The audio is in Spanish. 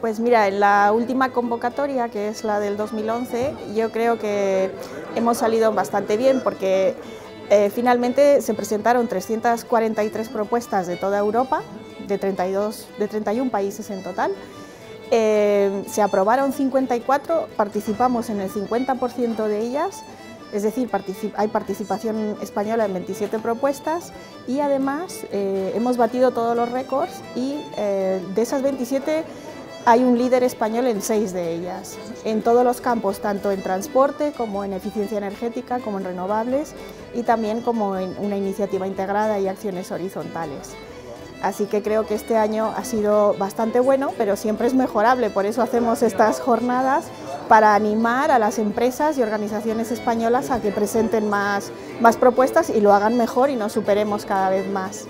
Pues mira, en la última convocatoria, que es la del 2011, yo creo que hemos salido bastante bien porque finalmente se presentaron 343 propuestas de toda Europa, de 31 países en total. Se aprobaron 54, participamos en el 50% de ellas, es decir, hay participación española en 27 propuestas y además hemos batido todos los récords y de esas 27 hay un líder español en 6 de ellas, en todos los campos, tanto en transporte como en eficiencia energética, como en renovables y también como en una iniciativa integrada y acciones horizontales. Así que creo que este año ha sido bastante bueno, pero siempre es mejorable, por eso hacemos estas jornadas para animar a las empresas y organizaciones españolas a que presenten más propuestas y lo hagan mejor y nos superemos cada vez más.